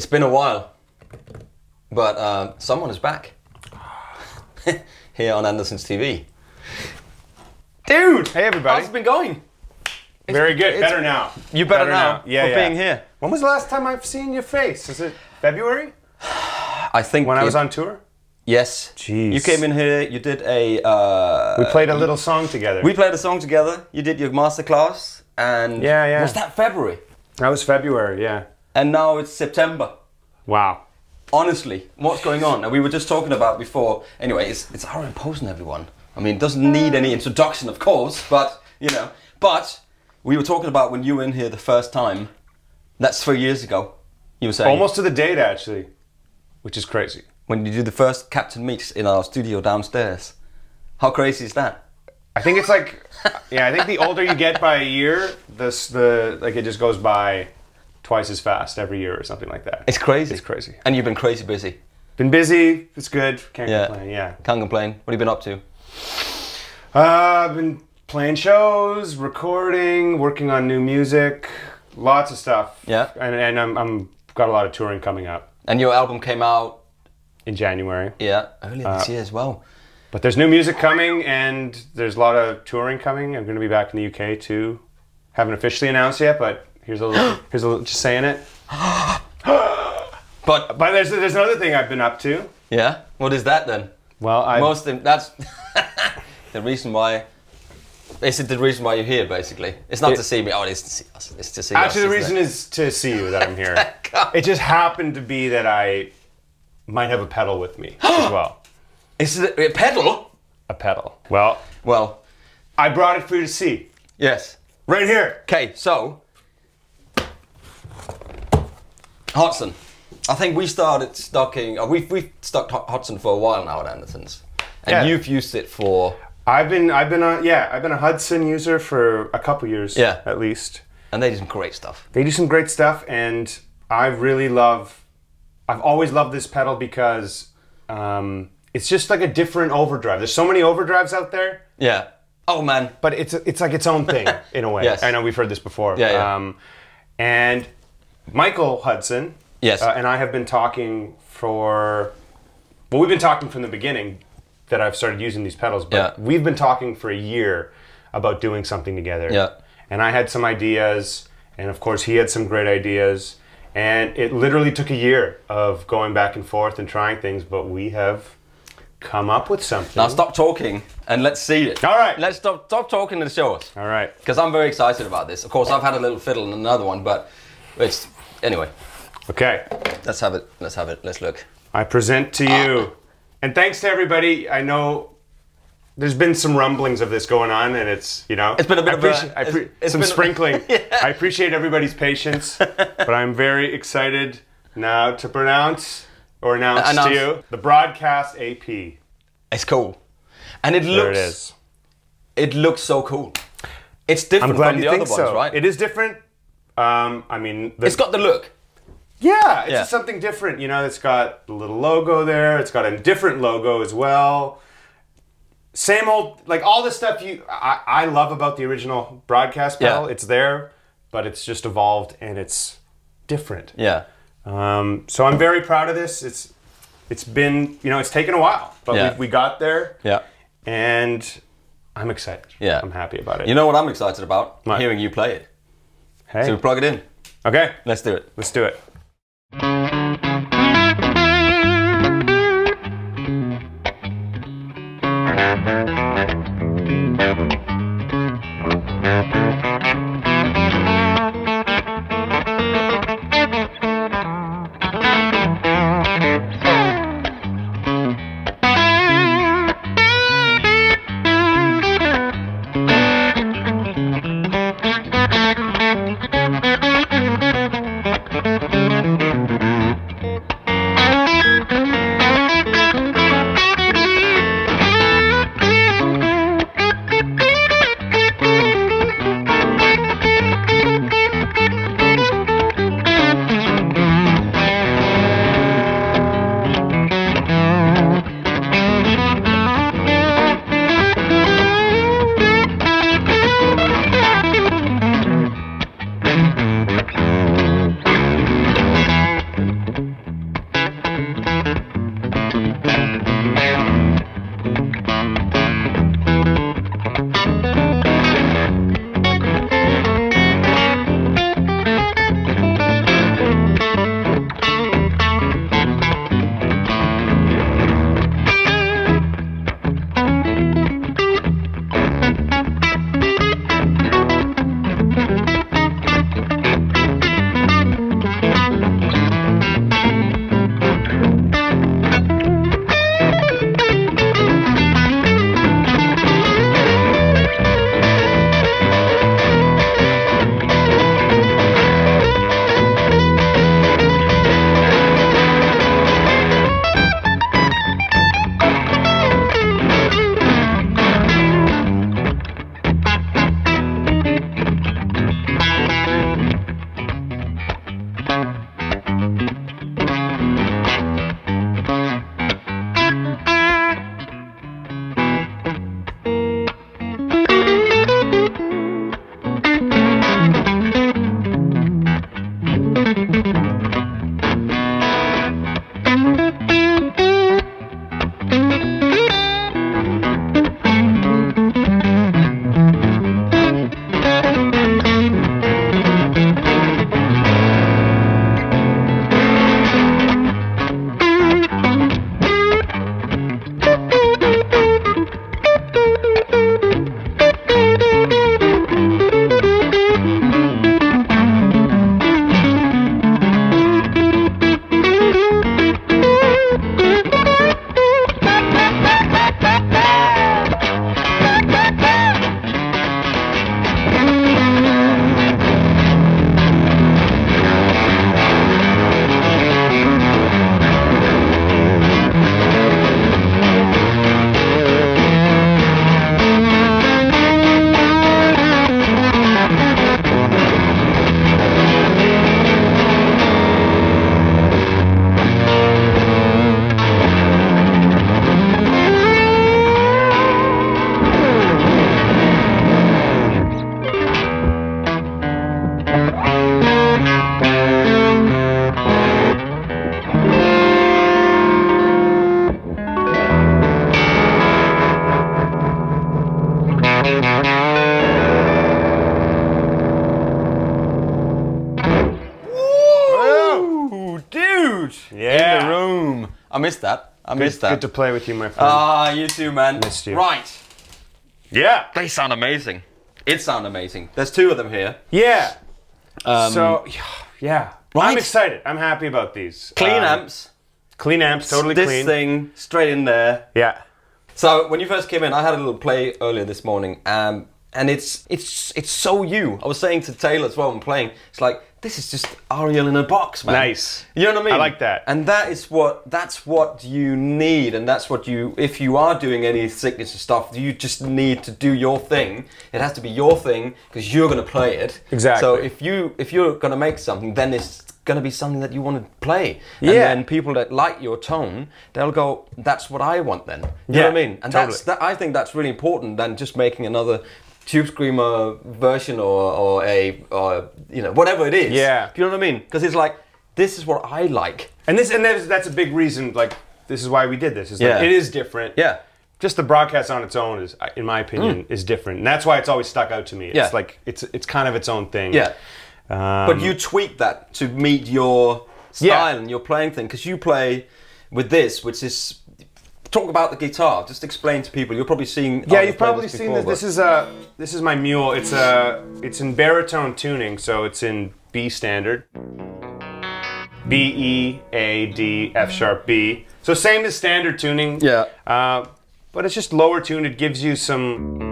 It's been a while, but someone is back here on Andertons TV. Dude! Hey everybody. How's it been going? Very good. Better now. You better now. Yeah, for being here. When was the last time I've seen your face? Is it February? I think when I was on tour. Yes. Jeez. You came in here. You did a. We played a little song together. We played a song together. You did your masterclass, and yeah. Was that February? That was February. Yeah. And now it's September. Wow. Honestly, what's going on? And we were just talking about before. Anyway, it's Ariel Posen, everyone. I mean, it doesn't need any introduction, of course, but you know. But we were talking about when you were in here the first time. That's 3 years ago. You were saying almost to the date, actually, which is crazy. When you do the first Captain Meets in our studio downstairs. How crazy is that? I think it's like, yeah, I think the older you get by a year, like it just goes by twice as fast every year or something like that. It's crazy. It's crazy. And you've been crazy busy. Been busy, it's good, can't complain, yeah. Can't complain. What have you been up to? I've been playing shows, recording, working on new music, lots of stuff. Yeah. And I'm got a lot of touring coming up. And your album came out? In January. Yeah, earlier this year as well. But there's new music coming and there's a lot of touring coming. I'm going to be back in the UK too. Haven't officially announced yet, but here's a little, here's a little, just saying it. But there's another thing I've been up to. Yeah? What is that then? Well, that's the reason why, is it the reason why you're here basically? It's not to see me, oh it is to see us. It's to see us. Actually the reason is to see you that I'm here. It just happened to be that I might have a pedal with me as well. Is it a pedal? A pedal. Well, I brought it for you to see. Yes. Right here. Okay, so Hudson. I think we started stocking, we've stocked Hudson for a while now at Andertons. And you've used it for I've been a Hudson user for a couple years at least. And they do some great stuff. They do some great stuff, and I really love I've always loved this pedal because it's just like a different overdrive. There's so many overdrives out there. Yeah. Oh man. But it's like its own thing in a way. Yes. I know we've heard this before. Yeah. And Michael Hudson. Yes. And I have been talking for. Well, we've been talking from the beginning that I've started using these pedals. But we've been talking for a year about doing something together. Yeah. And I had some ideas, and of course he had some great ideas. And it literally took a year of going back and forth and trying things, but we have come up with something. Now stop talking and let's see it. All right. Let's stop talking and show us. All right. Because I'm very excited about this. Of course, I've had a little fiddle and another one, but it's, anyway. Okay. Let's have it. Let's have it. Let's look. I present to you, and thanks to everybody. I know there's been some rumblings of this going on, and it's, you know, it's been a bit of some sprinkling. I appreciate everybody's patience, but I'm very excited now to announce to you the Broadcast-AP. It's cool, and it looks so cool. It's different from the other ones, right? It is different. I mean, it's got the look. Yeah, it's just something different. You know, it's got the little logo there. It's got a different logo as well. Same old, like all the stuff I love about the original Broadcast pedal. It's there, but it's just evolved and it's different. Yeah. So I'm very proud of this. It's been, you know, it's taken a while, but we got there. Yeah. And I'm excited. Yeah. I'm happy about it. You know what I'm excited about? What? Hearing you play it. Hey. So we plug it in. Okay. Let's do it. Let's do it. Yeah. In the room. I missed that. I missed that. Good to play with you, my friend. Ah, you too, man. Missed you. Right. Yeah. They sound amazing. It sounds amazing. There's two of them here. Yeah. So, yeah. Right? I'm excited. I'm happy about these. Clean amps. Clean amps, totally clean. This thing, straight in there. Yeah. So, when you first came in, I had a little play earlier this morning. And it's so you. I was saying to Taylor as well when playing, it's like, this is just Ariel in a box, man. Nice. You know what I mean? I like that. And that is what, that's what you need, and that's what you, if you are doing any signature stuff, you just need to do your thing. It has to be your thing, because you're gonna play it. Exactly. So if you're gonna make something, then it's gonna be something that you wanna play. Yeah. And then people that like your tone, they'll go, that's what I want then. You know what I mean? And totally. I think that's really important than just making another Tube Screamer version or you know, whatever it is. Yeah. You know what I mean? Because it's like, this is what I like. And this, and that's a big reason, like, this is why we did this. It's like, it is different. Yeah. Just the broadcast on its own is, in my opinion, is different. And that's why it's always stuck out to me. It's like, it's kind of its own thing. Yeah. But you tweak that to meet your style and your playing thing. Because you play with this, which is, talk about the guitar. Just explain to people. You're probably seeing. Yeah, you've probably seen this. This is my Mule. It's in baritone tuning, so it's in B standard. B E A D F sharp B. So same as standard tuning. Yeah. But it's just lower tuned. It gives you some.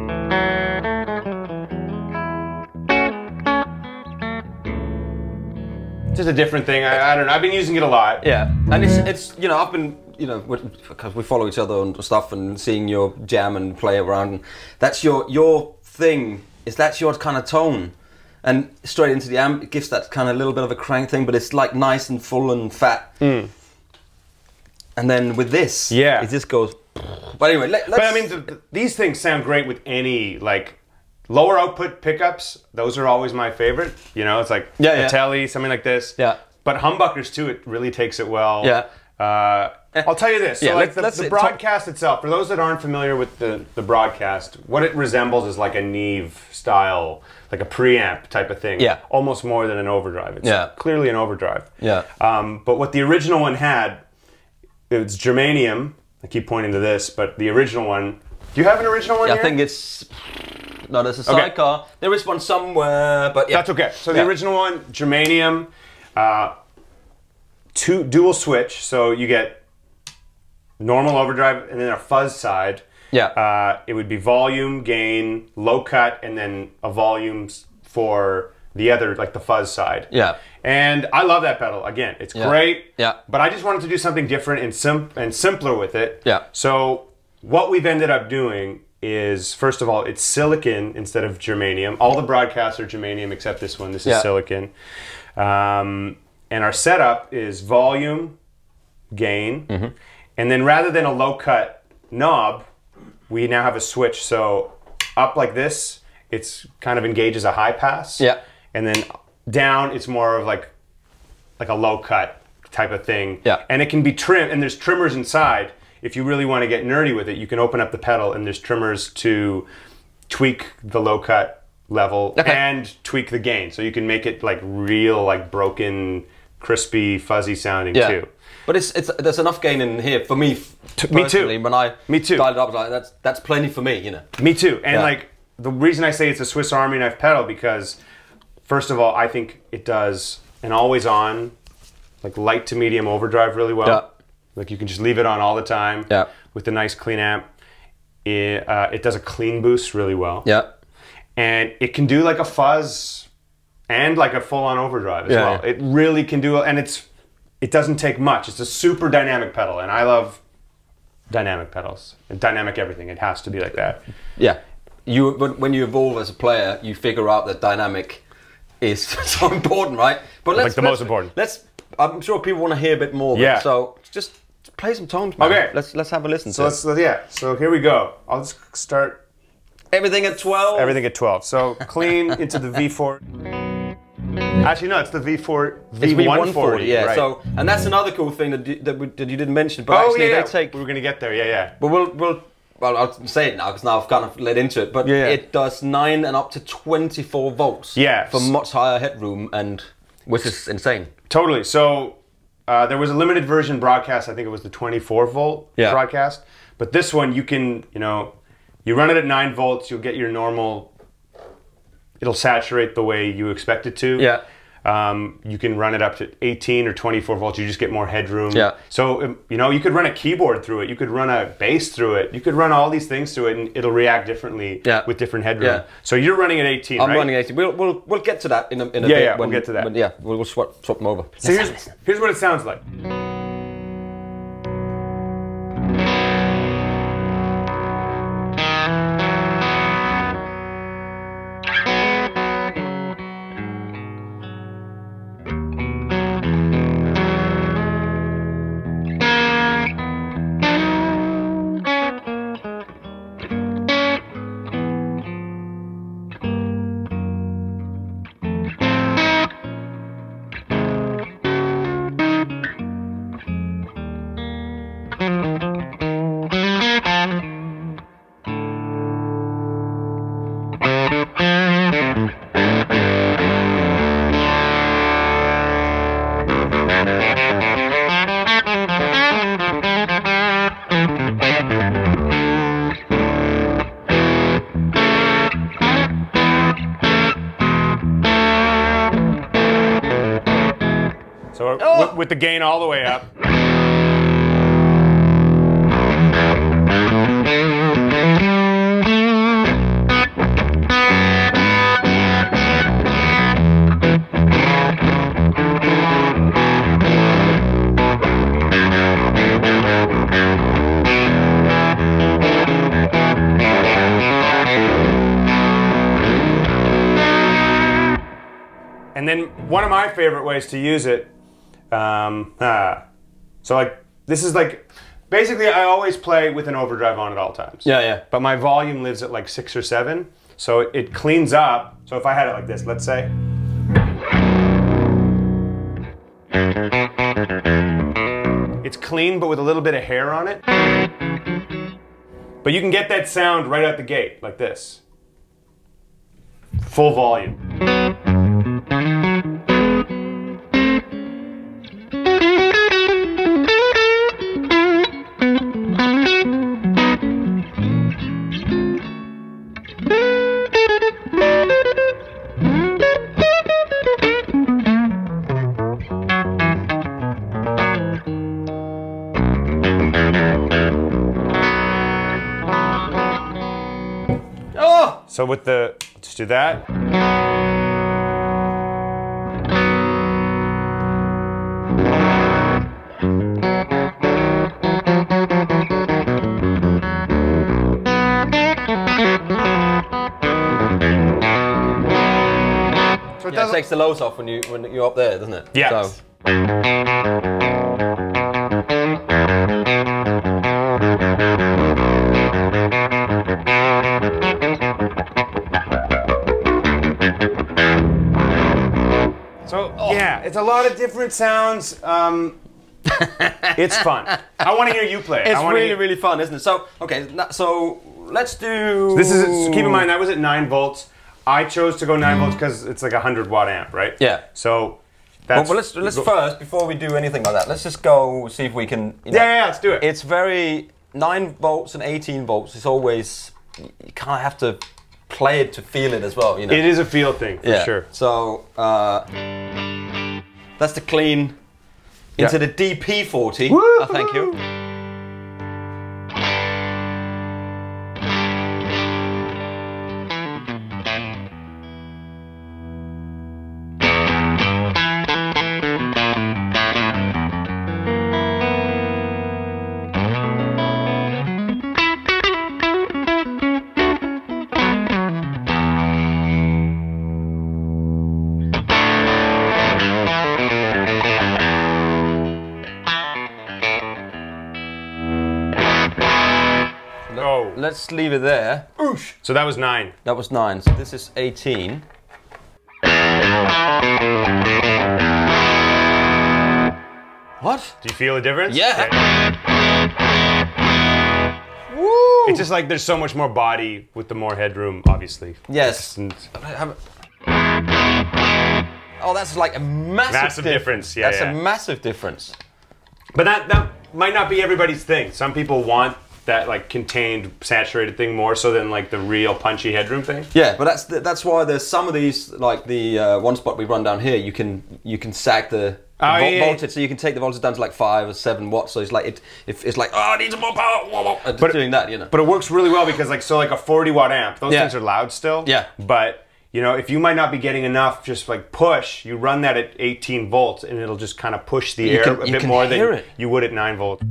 Just a different thing. I don't know. I've been using it a lot. Yeah. And it's you know, I've been. You know, because we follow each other and stuff, and seeing your jam and play around, and that's your thing. Is that's your kind of tone, and straight into the amp, it gives that kind of little bit of a crank thing, but it's like nice and full and fat. Mm. And then with this, yeah, it just goes. But anyway, let's. But I mean, these things sound great with any like lower output pickups. Those are always my favorite. You know, it's like a telly, something like this. Yeah. But humbuckers too. It really takes it well. Yeah. I'll tell you this, so like the broadcast itself, for those that aren't familiar with the broadcast, what it resembles is like a Neve style, like a preamp type of thing, almost more than an overdrive. It's clearly an overdrive. Yeah. But what the original one had, it's Germanium, I keep pointing to this, but the original one, do you have an original one here? I think it's, no, there's a sidecar, there is one somewhere, but yeah. That's okay, so the original one, Germanium, dual switch, so you get normal overdrive and then a fuzz side. Yeah. It would be volume, gain, low cut, and then a volume for the other, like the fuzz side. Yeah. And I love that pedal. Again, it's great. Yeah. But I just wanted to do something different and simpler with it. Yeah. So what we've ended up doing is, first of all, it's silicon instead of Germanium. All the broadcasts are Germanium except this one. This is silicon. And our setup is volume, gain, and then rather than a low cut knob, we now have a switch. So up like this, it's kind of engages a high pass. Yeah. And then down, it's more of like a low cut type of thing. Yeah. And it can be trimmed, and there's trimmers inside. If you really want to get nerdy with it, you can open up the pedal, and there's trimmers to tweak the low cut level and tweak the gain. So you can make it like real, like broken, crispy, fuzzy sounding too. But it's there's enough gain in here for me. Me too. When I dialed it up, like, that's plenty for me, you know. Me too. And like the reason I say it's a Swiss Army knife pedal, because first of all, I think it does an always on, like light to medium overdrive really well. Yeah. Like you can just leave it on all the time. Yeah. With a nice clean amp, it does a clean boost really well. Yeah. And it can do like a fuzz. And like a full-on overdrive as well. Yeah. It really can do, and it doesn't take much. It's a super dynamic pedal, and I love dynamic pedals. And dynamic everything. It has to be like that. Yeah. When you evolve as a player, you figure out that dynamic is so important, right? But let's, like the most important. I'm sure people want to hear a bit more. Yeah. So just play some tones, man. Okay. Let's have a listen. So here we go. I'll just start. Everything at 12. Everything at 12. So clean into the V4. Actually, no, it's the V4, V140. Yeah, right. So, and that's another cool thing that you didn't mention, but they take... We're going to get there, yeah. But well, I'll say it now, because now I've kind of led into it, but it does 9 and up to 24 volts for much higher headroom, and which is insane. Totally. So There was a limited version broadcast. I think it was the 24-volt broadcast. But this one, you can, you know, you run it at 9 volts, you'll get your normal, it'll saturate the way you expect it to. Yeah. You can run it up to 18 or 24 volts. You just get more headroom. Yeah. So, you know, you could run a keyboard through it. You could run a bass through it. You could run all these things through it, and it'll react differently with different headroom. Yeah. So you're running at 18, I'm running at 18. We'll get to that in a bit. Yeah, when, we'll get to that. When, yeah, we'll swap them over. So here's what it sounds like. With the gain all the way up. And then one of my favorite ways to use it, so like this is like basically I always play with an overdrive on at all times. Yeah, yeah. But my volume lives at like 6 or 7, so it cleans up. So if I had it like this, let's say. It's clean but with a little bit of hair on it. But you can get that sound right out the gate like this. Full volume. So with the, let's do that. So it takes the lows off when you're up there, doesn't it? Yes. So. It's a lot of different sounds. It's fun. I want to hear you play. It's really fun, isn't it? So, okay, so let's do... So this is, so keep in mind, that was at 9 volts. I chose to go 9 volts because it's like a 100-watt amp, right? Yeah. So that's... Well, let's first, before we do anything like that, let's just go see if we can... You know, yeah, let's do it. It's very... 9 volts and 18 volts is always... You kind of have to play it to feel it as well, you know? It is a feel thing, for sure. So... That's the clean into the DP40. Woo-hoo! Thank you. Let's leave it there. Oosh. So that was 9. That was 9. So this is 18. What? Do you feel the difference? Yeah. Okay. Woo. It's just like there's so much more body with the more headroom, obviously. Yes. Oh, that's like a massive difference. Yeah, that's a massive difference. But that might not be everybody's thing. Some people want that like contained, saturated thing more so than like the real punchy headroom thing. Yeah, but that's why there's some of these, like the one spot we run down here, you can sag the voltage, so you can take the voltage down to like 5 or 7 watts. So it's like it's like, oh, I need some more power. But doing that, you know. But it works really well because like, so like a 40-watt amp, those things are loud still. Yeah. But you know, if you might not be getting enough, just like push, you run that at 18 volts and it'll just kind of push the air a bit more than you would at 9 volts.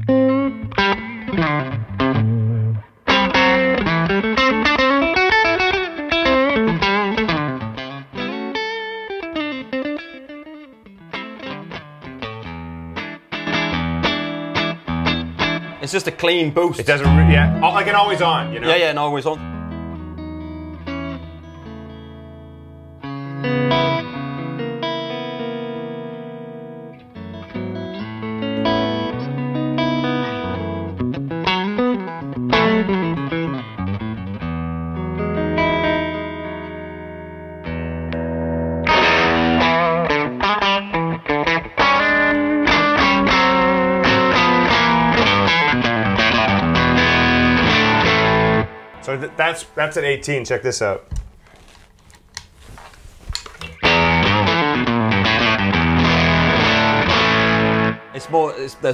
It's just a clean boost. It doesn't, yeah, like an always on, you know? Yeah, yeah, an always on. That's at 18, check this out. There's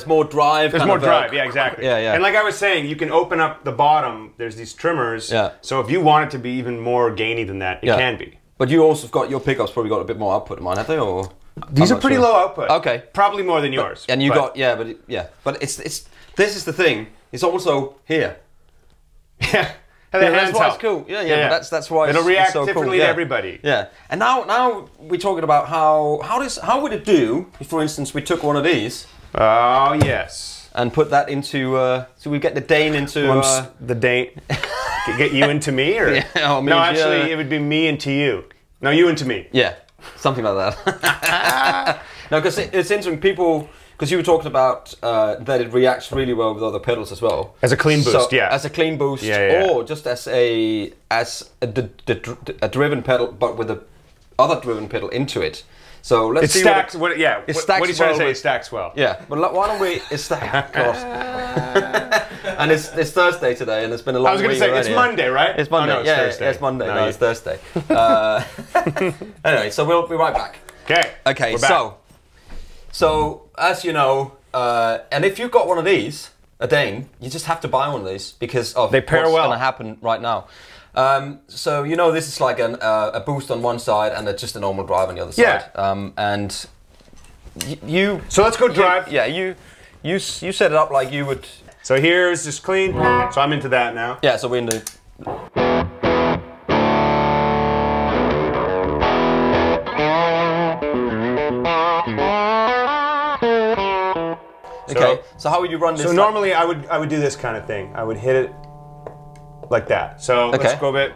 more drive. There's more drive, yeah, exactly. Yeah, yeah. And like I was saying, you can open up the bottom, there's these trimmers. Yeah. So if you want it to be even more gainy than that, it can be. But you also got, your pickups probably got a bit more output than mine, have they? Or? These are pretty low output. Okay. Probably more than yours. And you got, yeah, but it's, this is the thing, it's also here. Yeah. Yeah, that's why it's cool. Yeah, yeah, yeah, yeah. That's why it'll react so differently to everybody. Yeah, and now we're talking about how would it do if, for instance, we took one of these? Oh yes, and put that into so we get the Dane into the Dane. Get you into me, or yeah, me, no? Actually, it would be me into you. No, you into me. Yeah, something like that. No, because it's interesting, people. Because you were talking about that it reacts really well with other pedals as well. As a clean boost, so, yeah. As a clean boost, yeah, yeah. Or just as a driven pedal, but with the other driven pedal into it. So let's see. Stacks, what it, yeah. It stacks. What are you trying to say? It stacks well. Yeah. But why don't we? It's that. And it's Thursday today, and it's been a long week. I was going to say already. It's Monday, right? It's Monday. Oh, no, it's Thursday. Yeah, it's Monday. No, it's Thursday. Anyway, so we'll be right back. Okay. Okay. So, as you know, and if you've got one of these, a Dane, you just have to buy one of these because of what's going to happen right now. So, you know, this is like a boost on one side and just a normal drive on the other side. Yeah. And you... So let's go drive. Yeah, you set it up like you would... So here's just clean. So I'm into that now. Yeah, so we're into... Okay, so how would you run this? So normally I would do this kind of thing. I would hit it like that. So let's go a bit.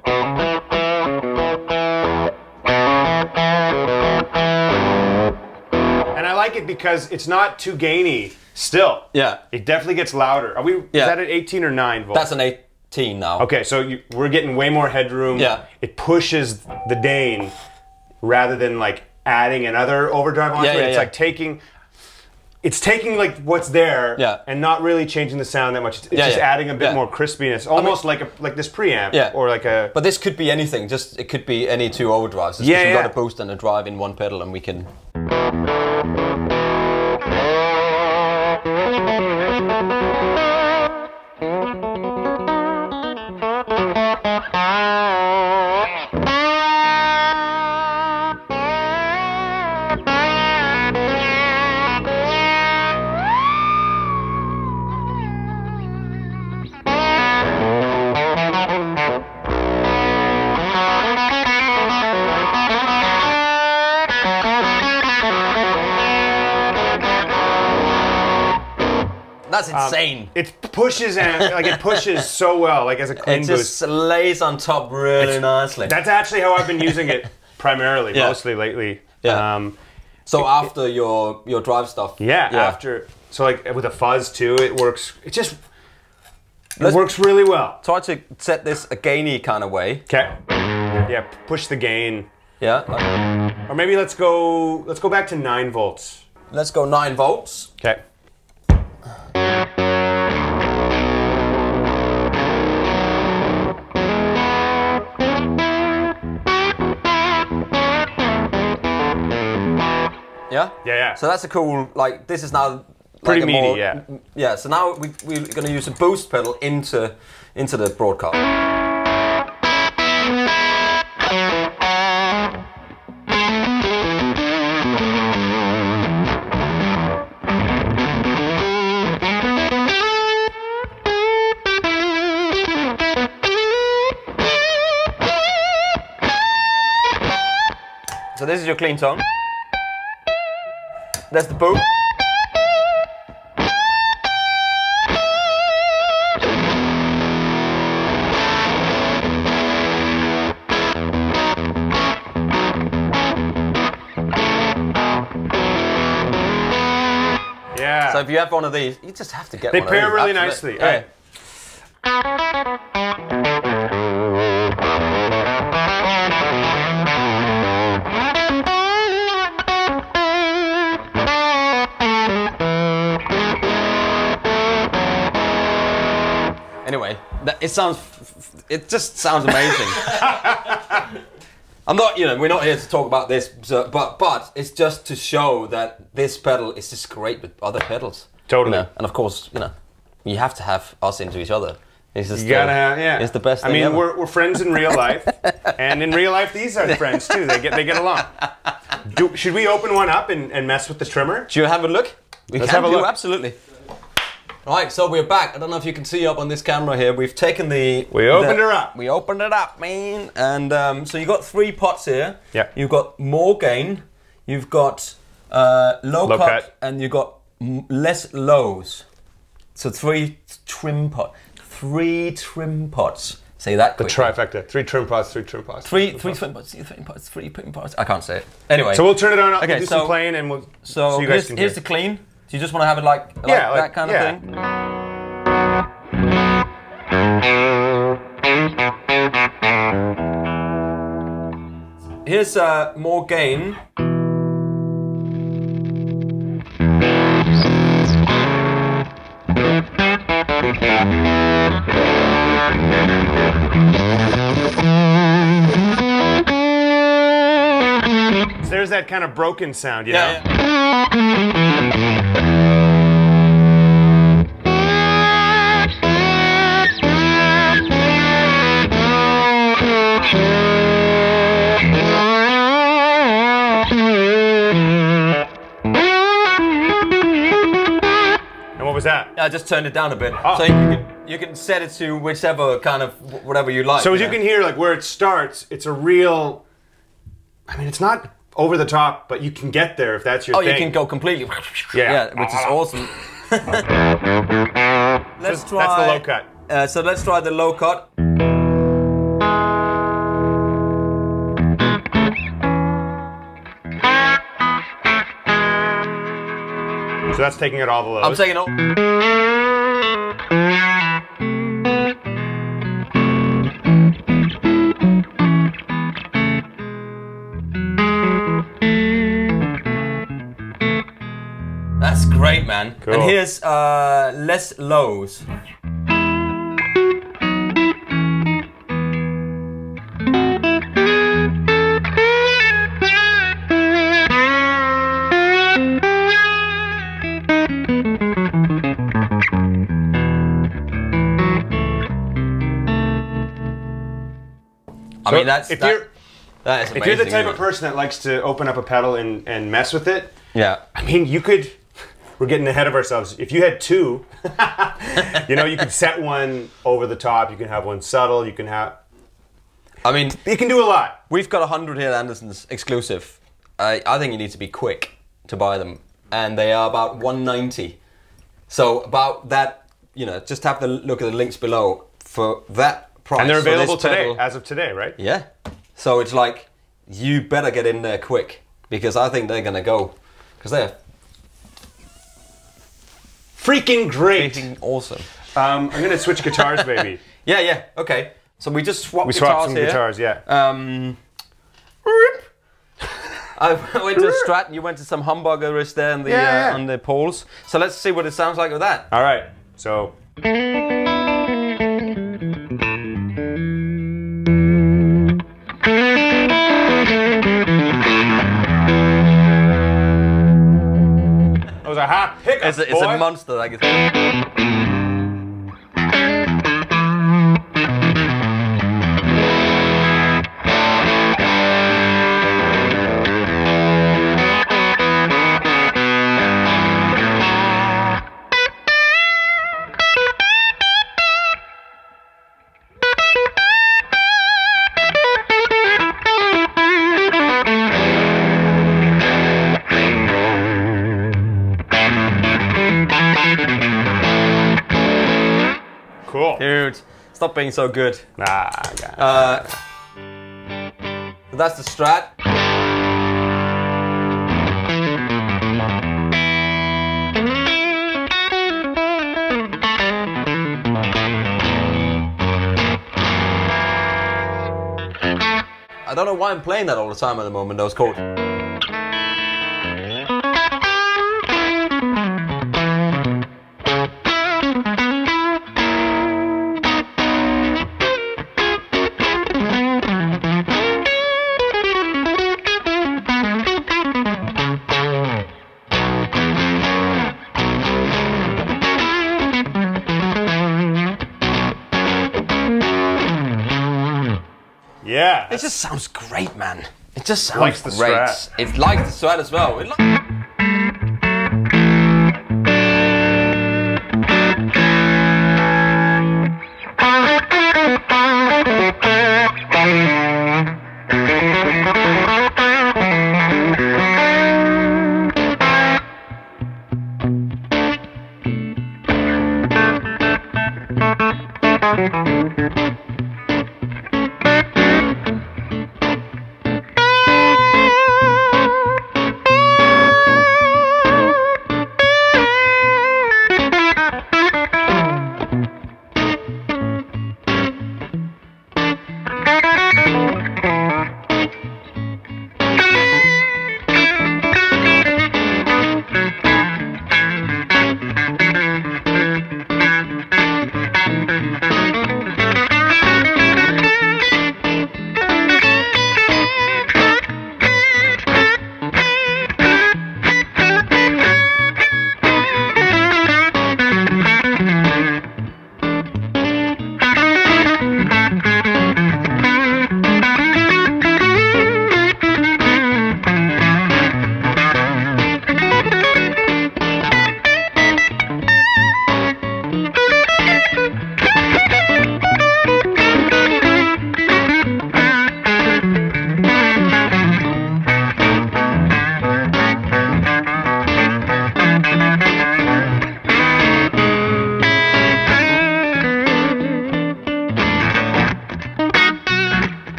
And I like it because it's not too gainy still. Yeah. It definitely gets louder. Are we, is that at 18 or 9 volts? That's an 18 now. Okay, so we're getting way more headroom. Yeah. It pushes the Dane rather than like adding another overdrive onto it. It's like taking... It's taking like what's there and not really changing the sound that much. It's just adding a bit more crispiness, almost like this preamp or like a. But this could be anything. Just it could be any two overdrives. It's just got a boost and a drive in one pedal, and we can. That's insane. It pushes and like it pushes so well, like as a clean boost. It just lays on top really nicely. That's actually how I've been using it primarily, mostly lately. Yeah. So after your drive stuff. Yeah, yeah. After so like with a fuzz too, it works. It just works really well. Try to set this a gainy kind of way. Okay. Yeah. Push the gain. Yeah. Like Or maybe let's go back to 9 volts. Let's go 9 volts. Okay. Yeah? Yeah, yeah. So that's a cool, like, this is now... Pretty like meaty, more, yeah. Yeah, so now we're going to use a boost pedal into the broadcast. So this is your clean tone. There's the boom. Yeah. So if you have one of these, you just have to get one of these. They pair really nicely. Yeah. All right. Anyway, it just sounds amazing. I'm not, you know, we're not here to talk about this, so, but it's just to show that this pedal is just great with other pedals. Totally. You know? And of course, you know, you have to have us into each other. It's just it's the best thing ever. I mean, we're friends in real life, and in real life these are friends too. They get along. Should we open one up and mess with the trimmer? Do you have a look? Let's have a look. Absolutely. Right, so we're back. I don't know if you can see up on this camera here. We've taken the... We opened her up. We opened it up, man. And so you've got three pots here. Yeah. You've got more gain. You've got low cut. And you've got less lows. So three trim pots. Say that quickly. The trifecta. Three trim pots. I can't say it. Anyway. So we'll turn it on up. Okay, we'll do some playing and we'll... So you guys can here's the clean. Do you just want to have it like that kind of thing? Here's more gain. So there's that kind of broken sound, you know? Yeah. I just turned it down a bit, so you can set it to whichever kind of whatever you like. So as you can hear, like where it starts, it's a real. I mean, it's not over the top, but you can get there if that's your thing. Oh, you can go completely. Yeah, which is awesome. Let's try. That's the low cut. So let's try the low cut. So that's taking out all the lows. I'm taking all. That's great, man. Cool. And here's less lows. So I mean, if you're the type of person that likes to open up a pedal and mess with it, yeah. I mean, you could. We're getting ahead of ourselves. If you had two, you know, you could set one over the top. You can have one subtle. You can have. I mean, you can do a lot. We've got 100 here at Andertons exclusive. I think you need to be quick to buy them, and they are about 190. So about that, you know, just have to look at the links below for that. And they're available today, as of today, right? Yeah. So it's like, you better get in there quick, because I think they're going to go. Because they're... freaking great. Freaking awesome. I'm going to switch guitars, baby. Yeah, okay. So we just swapped guitars here. We swapped some guitars, yeah. I went to Strat and you went to some humbuggerish there in the, on the poles. So let's see what it sounds like with that. All right, so. That was a hot pickup, boy. It's a monster, like it's... Dude, stop being so good. Nah, that's the Strat. I don't know why I'm playing that all the time at the moment, those chords. Yeah. It just sounds great, man. It just sounds like the great. Strat. It likes the Strat as well. It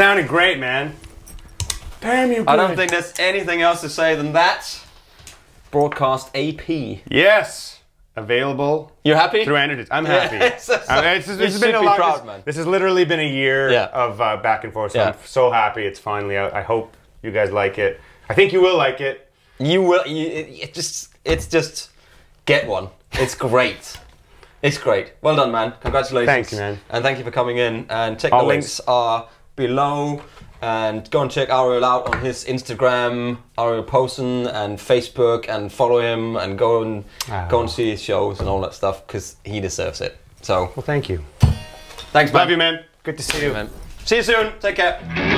sounded great, man. Damn you, I don't think there's anything else to say than that. Broadcast-AP. Yes. Available. You're happy? Through Andertons. I'm happy. It's been a lot. Proud, man. This has literally been a year of back and forth. So I'm so happy it's finally out. I hope you guys like it. I think you will like it. You will. It's just get one. It's great. It's great. Well done, man. Congratulations. Thank you, man. And thank you for coming in. And check the links are below. And go and check Ariel out on his Instagram, Ariel Posen, and Facebook, and follow him, and go and see his shows and all that stuff, because he deserves it. So, well, thank you. Thanks, man. Love you, man. Good to see you, man. See you soon. Take care.